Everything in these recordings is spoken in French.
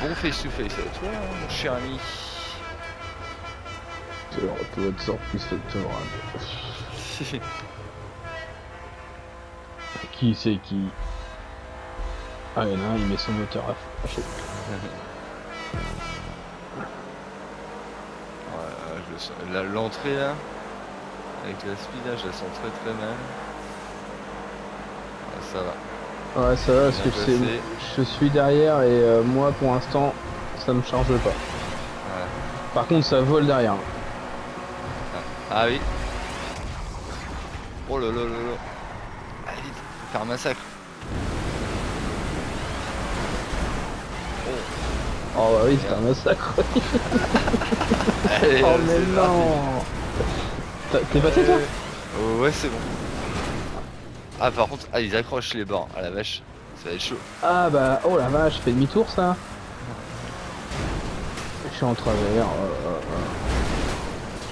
bon face-to-face avec toi, hein, mon cher ami. Alors, pour votre sort, plus facteur. Hein. Qui c'est qui? Ah, il y en a un, il met son moteur à chaud. Ouais, l'entrée là, avec la speed là, je la sens très très mal. Ah, ça va. Ouais, ça va, parce que je suis derrière et moi pour l'instant, ça me charge pas. Ouais. Par contre, ça vole derrière. Ah oui. Oh là là là là. Allez vite, faut faire un massacre. Oh, oh bah oui, c'est un massacre. Allez, oh mais non. T'es passé toi? Ouais, c'est bon. Ah par contre, ah, ils accrochent les bords, à la vache, ça va être chaud. Ah bah, oh la vache, fait demi-tour ça. Je suis en travers.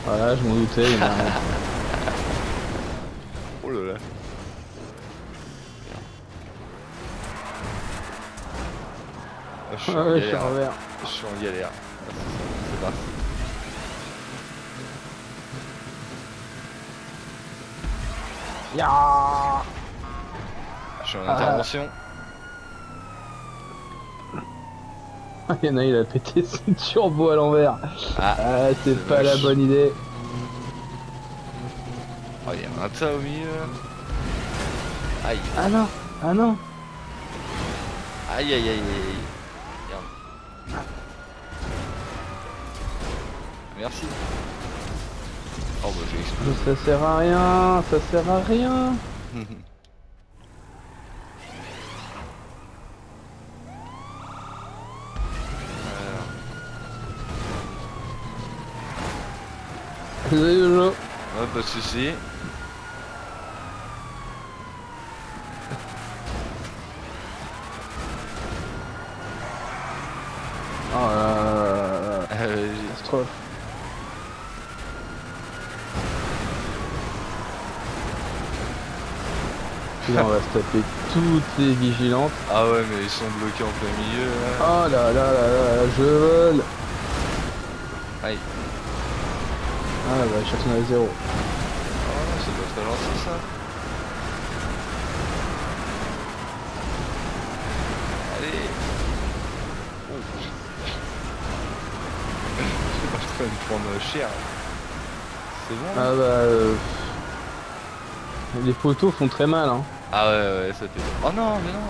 Voilà, je m'en doutais, il y en a un. Oh là là. Je suis en galère. Je suis en galère. C'est parti. Yeah. Je suis en intervention. Il y en a, il a pété son turbo à l'envers. Ah, c'est pas la bonne idée. Oh, il y a un tas au milieu. Aïe. Ah non, ah non. Aïe, aïe, aïe, aïe. Merde. Merci. Oh, bah j'ai explosé. Ça sert à rien, ça sert à rien. Désolé Jojo. Ouais, pas de soucis. Oh là là là là. Catastrophe. Là on va se taper toutes les vigilantes. Ah ouais mais ils sont bloqués en plein milieu. Oh là là là là là, je vole. Aïe. Ah bah chacun à zéro. Oh c'est pas très gentil ça. Allez. Oh. C'est pas très me prendre cher. C'est bon. Ah bah les poteaux font très mal hein. Ah ouais ouais ça fait. Oh non mais non.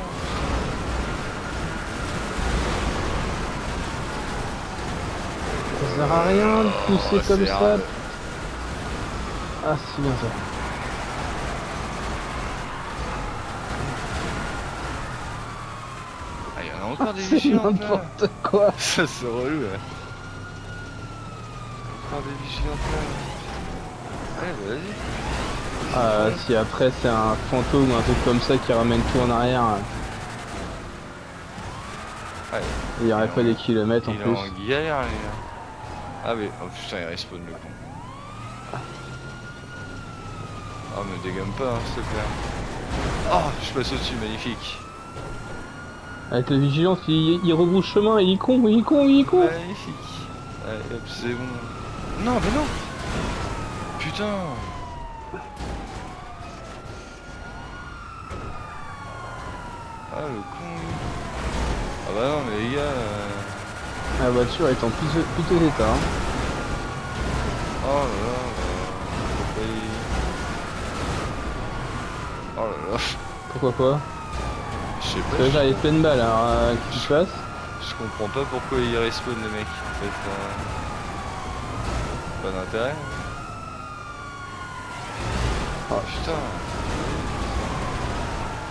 Ça sert à rien de pousser oh, comme ça. Rare. Ah si bien ça. Ah il y en a encore des vigilantes n'importe quoi. Ça c'est relou là. Encore des vigilantes là. Allez bah, vas-y. Ah si après c'est un fantôme ou un truc comme ça qui ramène tout en arrière. Allez. Il y aurait pas des kilomètres en plus. Il est en galère les gars. Ah mais oh putain il respawn le con. Oh me dégomme pas hein, s'il te plaît. Oh je passe au dessus, magnifique. Avec la vigilance il rebrousse chemin, il est con, il est con, il est con. Magnifique. Allez hop c'est bon. Non mais non. Putain. Ah le con. Ah bah non mais les gars. La voiture est en plutôt d'état hein. Oh là là. Oh là là. Pourquoi quoi? Je sais pas. J'avais plein de balles alors qu'est-ce qui se passe? Je comprends pas pourquoi il respawn le mec en fait. Pas d'intérêt. Oh putain.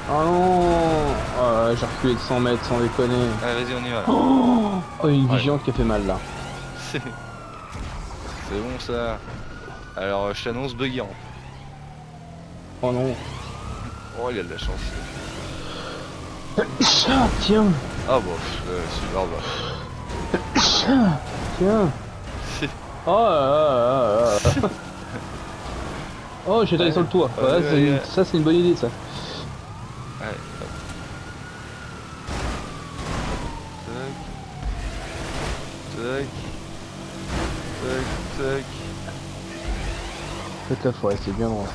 Oh non j'ai reculé de 100 mètres sans déconner. Allez vas-y on y va. Oh, oh une vigilante qui a fait mal là. C'est bon ça. Alors je t'annonce buguant. Oh non. Oh il y a de la chance. Tiens. Ah bon, c'est grave. Tiens. Oh là là là. Oh j'ai allé sur le toit. Ouais, ouais, ça c'est une bonne idée ça. Ouais. Tac. Tac, tac. Faites la forêt, c'est bien droit.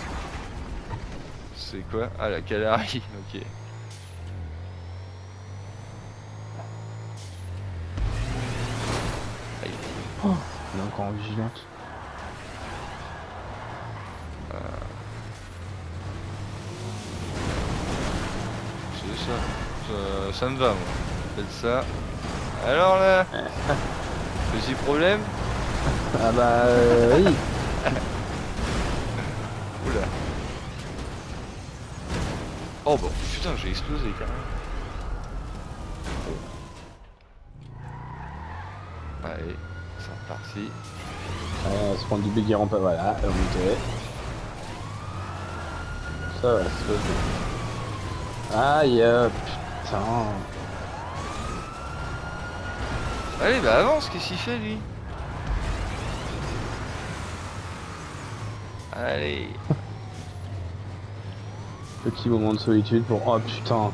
C'est quoi? Ah, la Calari, ok. Aïe. Oh, il est encore en vigilante. C'est ça. Ça me va, moi. Faites ça. Alors là, petit problème. Ah bah oui. Oula. Oh bon, putain, j'ai explosé quand même. Allez, c'est reparti. On va se prendre du béguerrant, pas voilà, on montait. Ça va exploser. Aïe, putain. Allez, bah avance, qu'est-ce qu'il fait lui? Allez. Petit moment de solitude pour... Oh putain.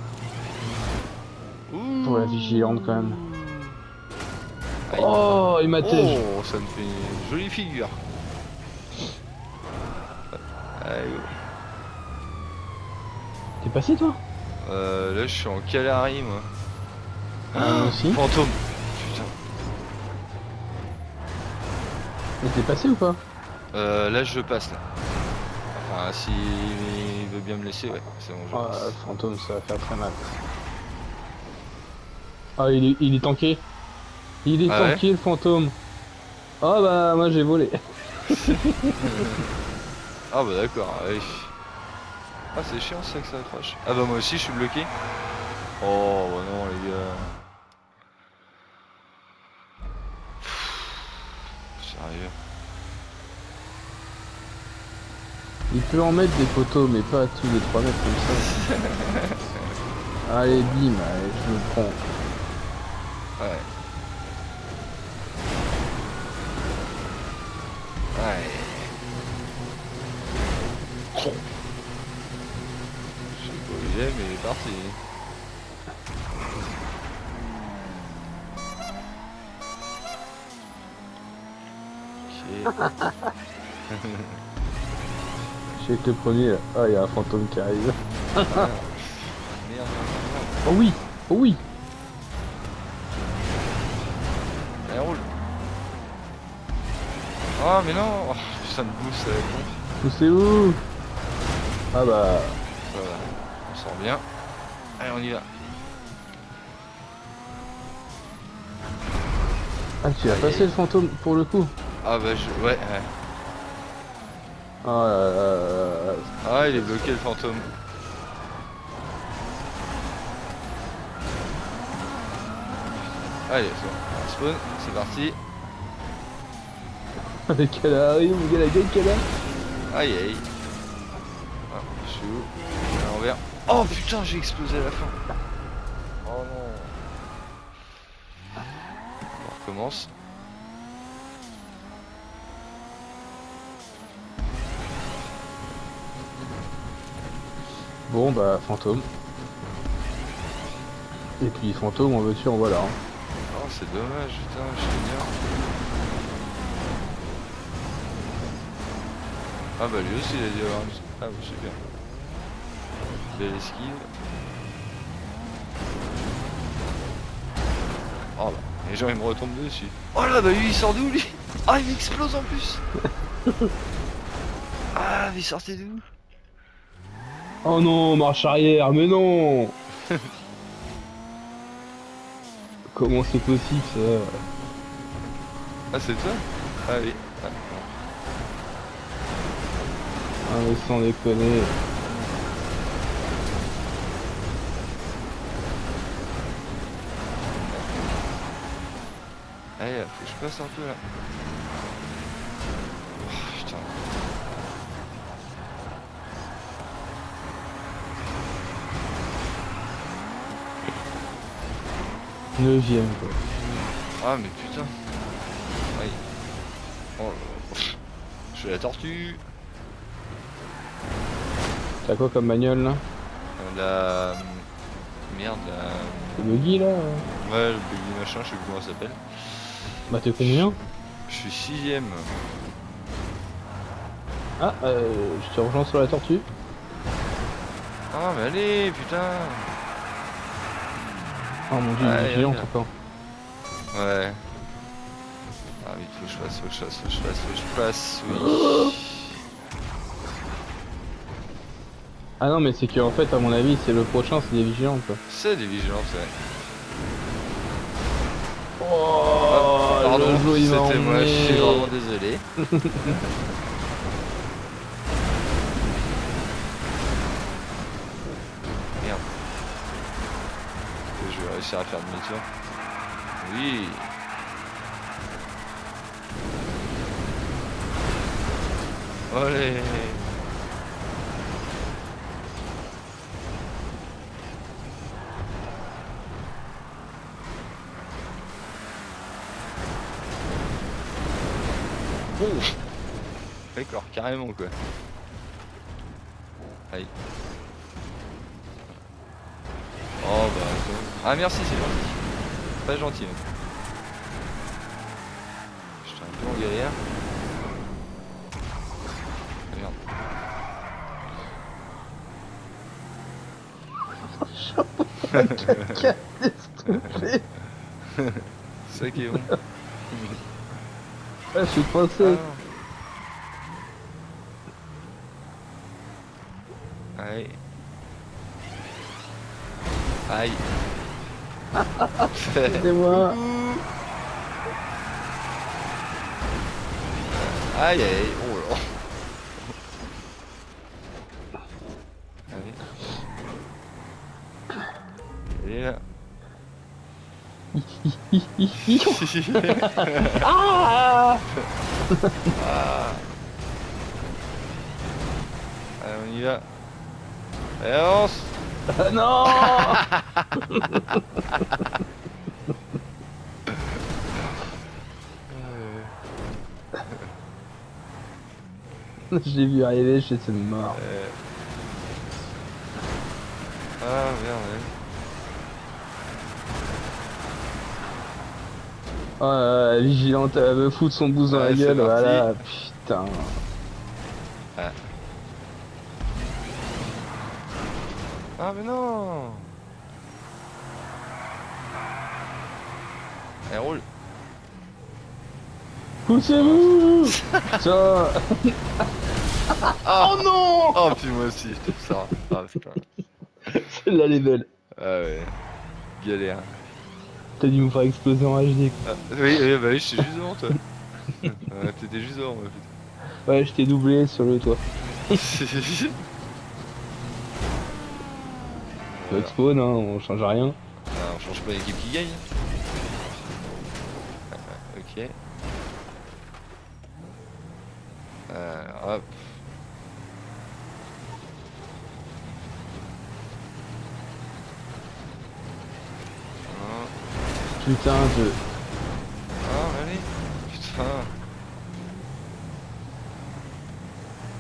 Ouh. Pour la vigilante quand même. Aïe. Oh, il m'a têché. Oh, ça me fait une jolie figure. T'es passé toi? Là je suis en Calari moi. Aussi. Fantôme. Putain. Mais t'es passé ou pas? Là je passe là. Enfin si il veut bien me laisser, ouais, c'est bon, je passe. Fantôme, ça va faire très mal. Ah il est tanké. Il est tanké, ouais le fantôme. Ah bah moi j'ai volé. Ah bah d'accord, ouais. Ah c'est chiant ça que ça accroche. Ah bah moi aussi je suis bloqué. Oh bah non les gars. Sérieux. Il peut en mettre des poteaux, mais pas tous les 3 mètres comme ça. Allez, bim, allez, je le prends. Ouais. Ouais. Je sais pas où il est, mais il est parti. Ok. Je vais être le premier là. Ah, il y a un fantôme qui arrive. Ah, merde. Oh oui. Oh oui. Elle roule. Ah, mais non. Putain de boost. Poussez-vous. Ah bah... on sort bien. Allez, on y va. Ah, tu as passé le fantôme pour le coup. Ah bah je... ouais. Oh là là. Ah il est bloqué le fantôme. Allez, on spawn, c'est parti. Avec qu'elle arrive, mon gars, la gueule qu'elle a. Aïe aïe. Ah, je suis où? Je suis à l'envers. Oh putain, j'ai explosé à la fin. Oh non. On recommence. Bon bah fantôme. Et puis fantôme on veut tuer en voilà. Oh c'est dommage putain je t'ignore. Ah bah lui aussi il a dit orange. Ah bah super. Belle esquive. Oh bah les gens ils me retombent dessus. Oh là bah lui il sort d'où lui? Ah il explose en plus. Ah mais il sortait d'où? Oh non, marche arrière, mais non. Comment c'est possible ça? Ah c'est toi? Ah oui. Ah, ah mais sans déconner. Allez, faut que je passe un peu là. Oh, putain. Neuvième quoi. Ah mais putain. Aïe. Oh là. Je suis la tortue. T'as quoi comme bagnole là? La... merde la... Le buggy là? Ouais le buggy machin, je sais plus comment ça s'appelle. Bah t'es combien? Je suis 6ème. Ah, je te rejoins sur la tortue. Ah mais allez, putain. Oh mon dieu, il est géant encore. Ouais. Ah oui, faut que je fasse, faut que je fasse, oui. Ah non mais c'est que en fait à mon avis c'est le prochain, c'est des vigilants quoi. C'est des vigilants, c'est vrai. Oh, pardon, c'était moi, je suis vraiment désolé. Merde. Je vais réussir à faire demi-tour. Oui. Allez. Oh. D'accord, carrément quoi. Aïe. Oh bah... Ah merci, c'est gentil. Pas gentil même. J'étais un peu en galère. Ah, merde. C'est ça qui est bon. Ah, je suis coincé. Aïe. Aïe. C'est moi. Aïe aïe. Oh là. Ah, allez, on y va. Et on se... Non. Je l'ai vu arriver, je suis mort. Ah merde. La vigilante, elle me fout son bouse dans la gueule, voilà, putain. Ah. Ah mais non. Elle roule. Poussez-vous. Ça. Oh non. Oh puis moi aussi, je trouve ça. Ah putain. Celle-là, les belles. Ah ouais. Galère. T'as dû me faire exploser en HD quoi. Ah, oui, bah oui, j'étais juste devant toi. T'étais juste devant moi. Putain. Ouais, je t'ai doublé sur le toit. Voilà. Spawn, hein, on change rien. Ah, on change pas l'équipe qui gagne. Ah, ok. Hop. Putain de... Ah allez, putain.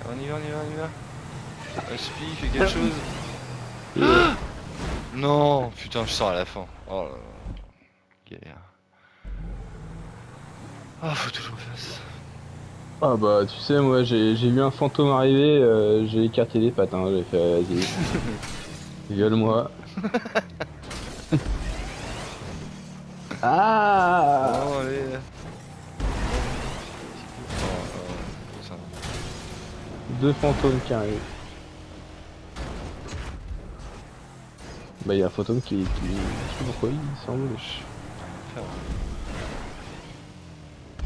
On y va. Aspi, fais quelque chose. Ah non, putain, je sors à la fin. Oh là là. Galère. Ah, faut toujours faire ça. Ah bah tu sais, moi j'ai vu un fantôme arriver, j'ai écarté les pattes, hein, j'ai fait vas-y. Viole-moi. Ah oh, allez. Deux fantômes qui arrivent. Bah il y a un fantôme qui... Je sais pas pourquoi il s'embauche.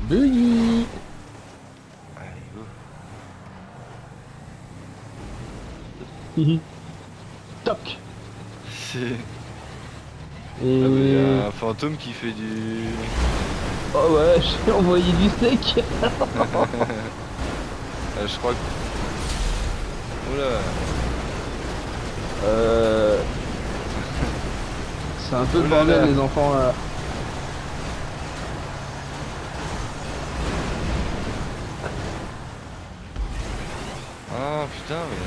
Buggy. Allez go. Toc. C'est... Et... Ah bah, y a un fantôme qui fait du... Oh ouais, j'ai envoyé du steak. Je crois que... Oula. C'est un peu le bordel les enfants là. Ah putain mais...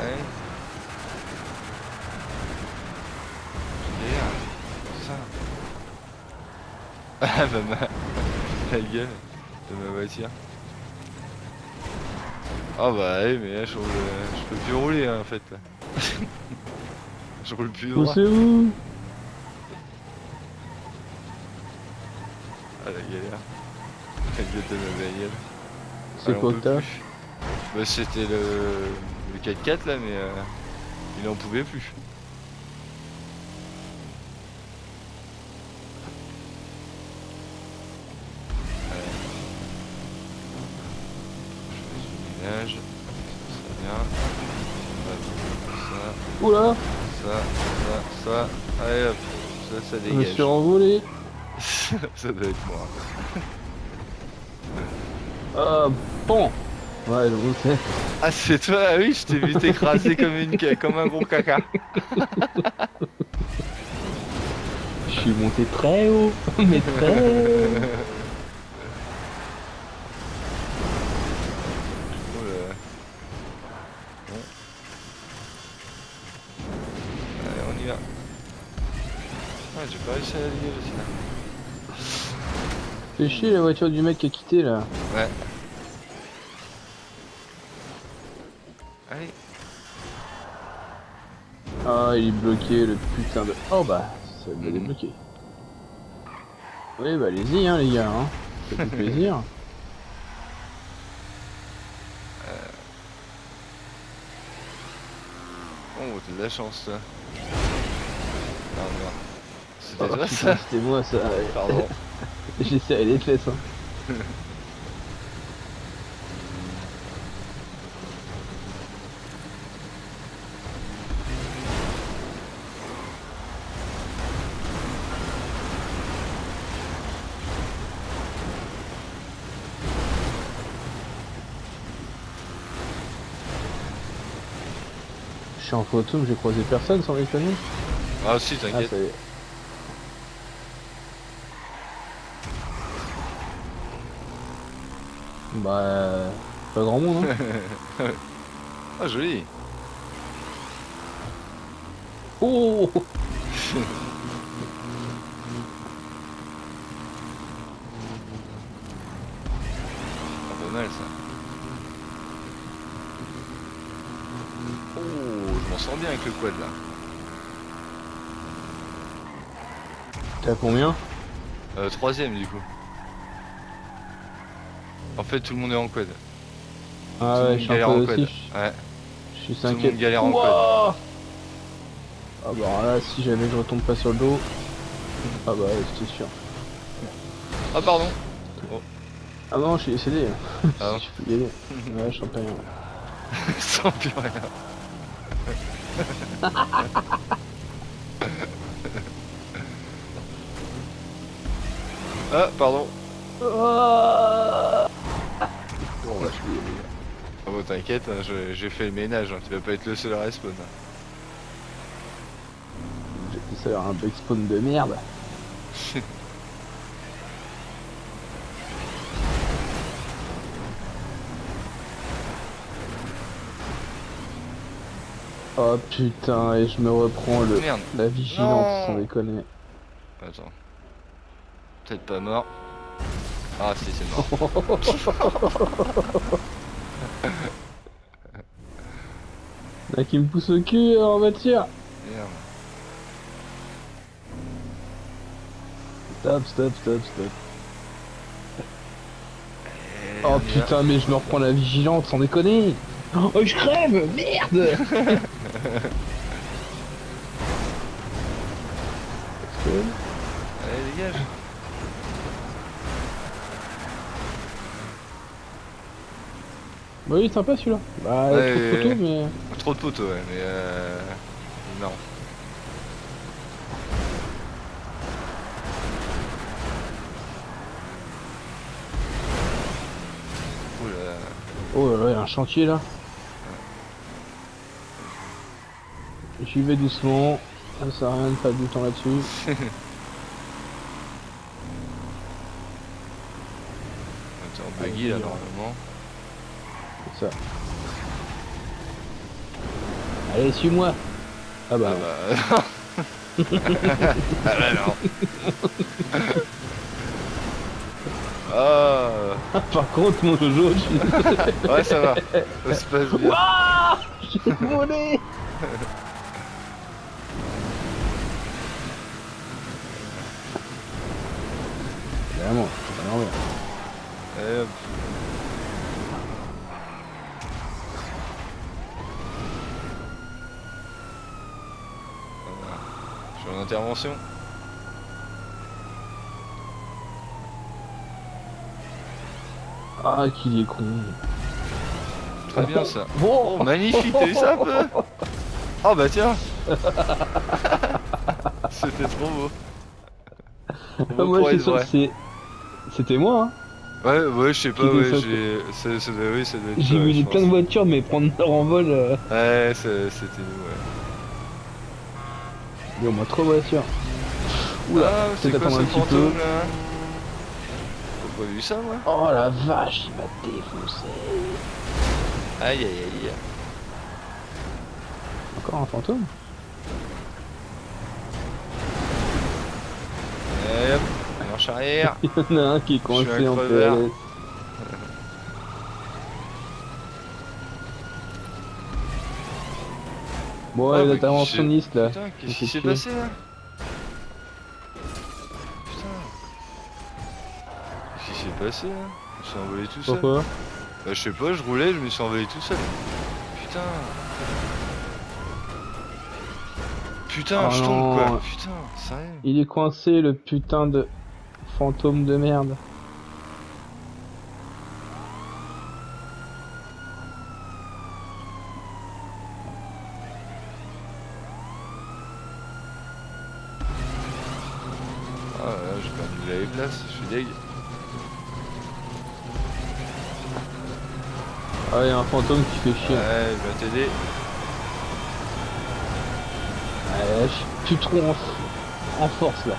Ouais. Ah la gueule de ma voiture. Ah bah oui, mais là je peux plus rouler hein, en fait là. Je roule plus droit. C'est où? Ah la galère. La gueule de ma bagnole. C'est quoi que t'as? Bah c'était le 4x4 là, mais il en pouvait plus. Oula, ça, allez hop, ça dégage. Je me suis envolé. Ça doit être moi. Bon. Ouais, le route. Ah, c'est toi, ah oui, je t'ai vu t'écraser comme un gros caca. Je suis monté très haut, mais très haut. J'ai pas réussi à la lire aussi là. Fais chier la voiture du mec qui a quitté là. Ouais. Allez. Ah il est bloqué le putain de... Oh bah ça va débloquer. Oui bah allez-y hein les gars hein. Ça fait plaisir. Oh t'as de la chance là. C'était toi ça? C'était moi ça. Pardon. J'ai serré les fesses hein. Je suis en photo mais j'ai croisé personne sans déconner. Ah si t'inquiète. Ah, bah... pas grand monde hein. Ah joli. Oh. C'est pas mal ça. Oh, je m'en sors bien avec le quad là. T'es à combien? Troisième du coup. En fait, tout le monde est en quad. Ah tout ouais, je suis en quad. Aussi, ouais. Je suis 5. Tout le monde galère en quad. Ah bah là, si jamais je retombe pas sur le dos. Ah bah, c'était sûr. Ah pardon. Oh. Ah non, je suis décédé. Ah si je peux y aller. Ouais, je sens pas rien. Je sens plus rien. Ah pardon. Ah bon bah je vais y aller. Ah bon t'inquiète, hein, j'ai fait le ménage, hein, tu vas pas être le seul à respawn. J'ai pu ça avoir un backspawn de merde. Oh putain, et je me reprends le merde. La vigilance, sans déconner. Attends. Peut-être pas mort. Ah si c'est mort. Là qui me pousse au cul en voiture. Merde. Stop. Et oh putain mais je me reprends la vigilante sans déconner. Oh je crève. Merde. Allez dégage. Bah oui, sympa celui-là. Bah, ouais, trop de poteaux, mais... Trop de poteaux, ouais, mais non. Oula. Oh là là, il y a un chantier, là. Ouais. J'y vais doucement. Ça sert à rien de perdre du temps là-dessus. C'est en buggy, là, normalement. Ça. Allez, suis-moi. Ah bah... Ah bah non. Ah bah non. Par contre, mon Jojo, je... Ouais, ça va. Ça se passe bien. Wouah, j'ai volé. Vraiment, c'est pas normal. Allez, hop. Je suis en intervention. Ah, qu'il est con. Très bien ça. Bon, oh, magnifique, t'as vu ça un peu? Oh bah tiens. C'était trop beau. Ah, moi je suis sûr que c'était moi, hein. Ouais, ouais, je sais pas, ouais, j'ai... Oui, ça devait être... J'ai vu plein de voitures, mais prendre leur envol... Ouais, c'était... Ouais. Il y a au moins 3 voitures. Oula, ah, c'est quoi ce fantôme, là? J'ai pas vu ça, moi. Oh la vache, il m'a défoncé. Aïe, aïe, aïe. Encore un fantôme? Hop, marche arrière. Il y en a un qui est coincé en PLS. Bon, ouais, les interventionnistes là. Putain, qu'est-ce qui s'est passé là? Putain. Qu'est-ce qui s'est passé là? Je me suis envolé tout seul. Pourquoi? Bah, je sais pas, je roulais, je me suis envolé tout seul. Putain. Putain, oh je tombe quoi, putain, sérieux. Il est coincé le putain de fantôme de merde. Ah là, j'ai perdu la place, je suis deg. Ah, y'a un fantôme qui fait chier. Ouais, il va t'aider. Je suis plus trop en force là.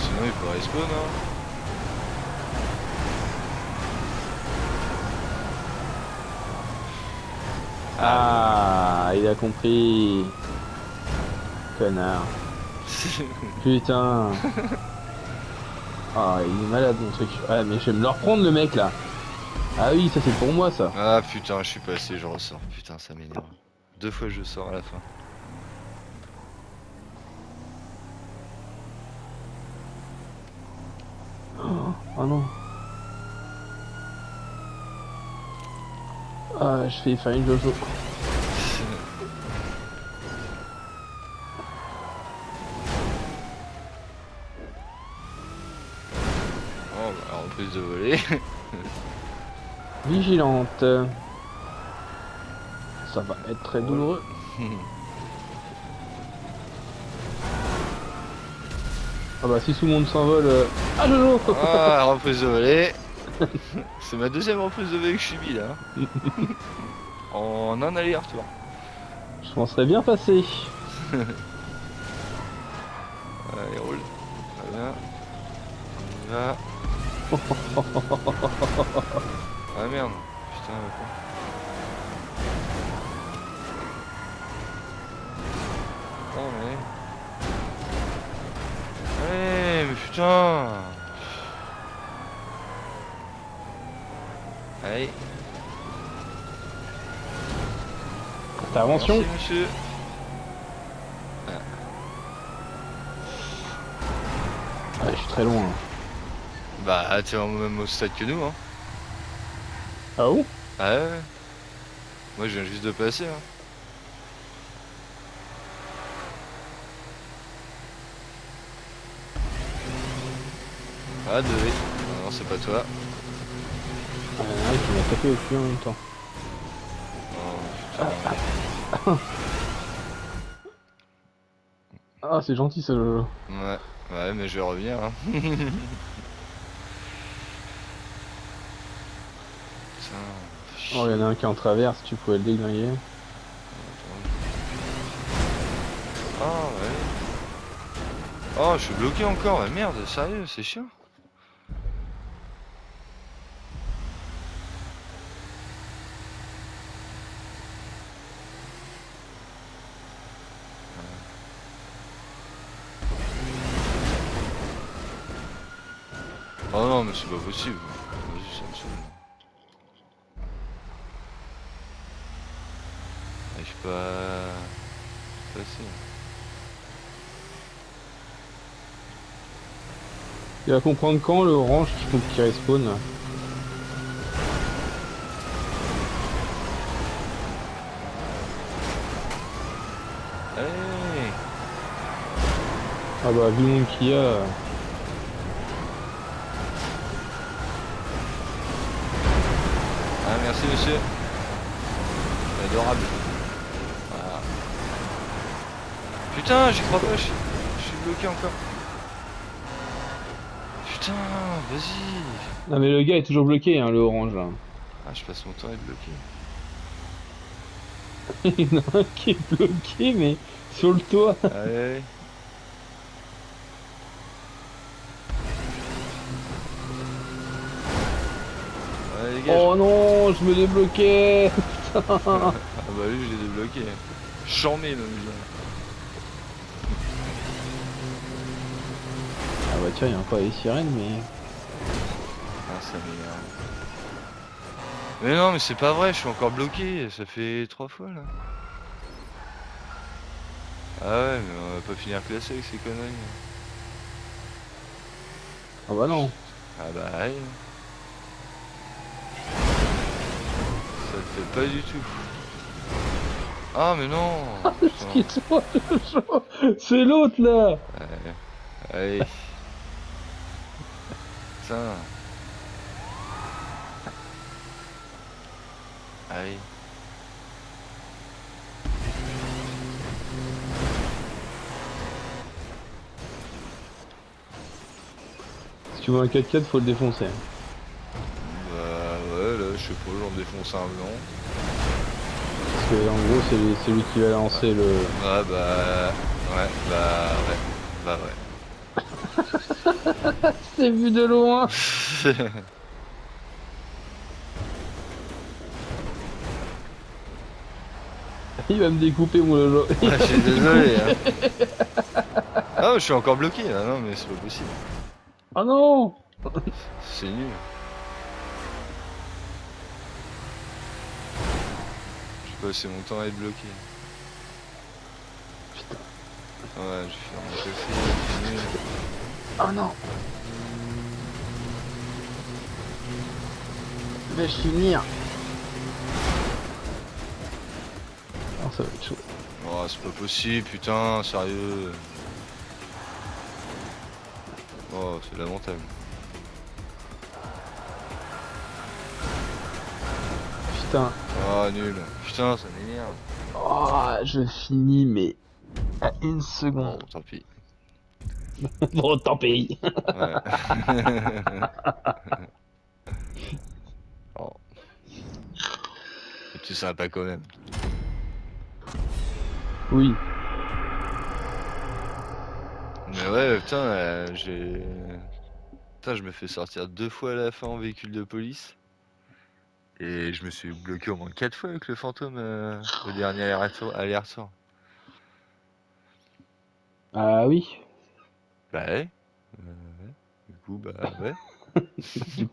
Sinon il peut respawn, hein. Ah, il a compris. Connard. Putain. Ah, il est malade mon truc. Ah mais je vais me le reprendre le mec là. Ah oui, ça c'est pour moi ça. Ah putain, je suis passé, je ressors. Putain, ça m'énerve. 2 fois je sors à la fin. Oh non. Ah, je vais faire une Jojo. Oh bah, en plus de voler. Vigilante. Ça va être très douloureux. Ah bah si tout le monde s'envole... Ah Jojo. Ah la reprise de volée. C'est ma deuxième reprise de volée que je subis là. En un aller-retour. Je m'en serais bien passé. Allez roule. Voilà. On y va. Ah merde, putain, quoi. Non mais... Allez, mais putain. Allez. Intervention. Merci, monsieur. Ah. Ouais, je suis très loin. Bah, t'es même au stade que nous, hein. Ah bon? Ah ouais. Moi je viens juste de passer, hein. Ah de... Non, c'est pas toi. Ah ouais, tu m'as tapé au cul en même temps. Oh putain. Ah c'est gentil ça le... Ouais, ouais mais je vais revenir, hein. Oh, il y en a un qui est en traverse, tu pouvais le déglinguer. Ah ouais. Oh, je suis bloqué encore, mais merde, sérieux, c'est chiant. Oh non mais c'est pas possible. Vas-y, ça me saoule. J'arrive pas à passer. Il va comprendre quand le orange qui respawn là. Hey. Ah bah vu le monde qu'il y a... Ah merci monsieur. Adorable. Voilà. Putain j'y crois pas, je suis bloqué encore. Putain, vas-y. Non mais le gars est toujours bloqué hein, le orange là. Ah je passe mon temps à être bloqué. Il y en a un qui est bloqué mais sur le toit. Allez. Allez les gars, oh non, je me débloquais. Putain. Ah bah lui je l'ai débloqué. Chambé le gars. Bah tiens, y'a encore les sirènes, mais... Ah, ça m'énerve. Mais non, mais c'est pas vrai, je suis encore bloqué, ça fait 3 fois, là. Ah ouais, mais on va pas finir classé avec ces conneries. Ah bah non. Ah bah aïe. Ça le fait pas du tout. Ah mais non. Excuse-moi, c'est l'autre, là. Allez. Putain. Allez. Si tu veux un 4x4 faut le défoncer. Bah ouais là je sais pas, j'en défonce un blanc. Parce que en gros c'est lui qui va lancer ouais. Le... Ah bah ouais bah ouais. C'est vu de loin. Il va me découper mon lolo. Ah, je suis désolé. Hein. Ah, je suis encore bloqué là, non mais c'est pas possible. Ah non. C'est nul. J'ai passé mon temps à être bloqué. Putain. Ouais, j'ai fait un nul. Oh non! Vais-je finir? Oh, ça va être chaud. Oh, c'est pas possible, putain, sérieux. Oh, c'est lamentable. Putain. Oh, nul. Putain, ça m'énerve. Oh, je finis, mais à 1 seconde. Oh, tant pis. Bon, tant pis. Ouais. Oh. C'est sympa quand même. Oui. Mais ouais, putain, j'ai... Putain, je me fais sortir 2 fois à la fin en véhicule de police. Et je me suis bloqué au moins 4 fois avec le fantôme au dernier aller-retour. Ah oui. Bah ouais. Du coup, bah ouais.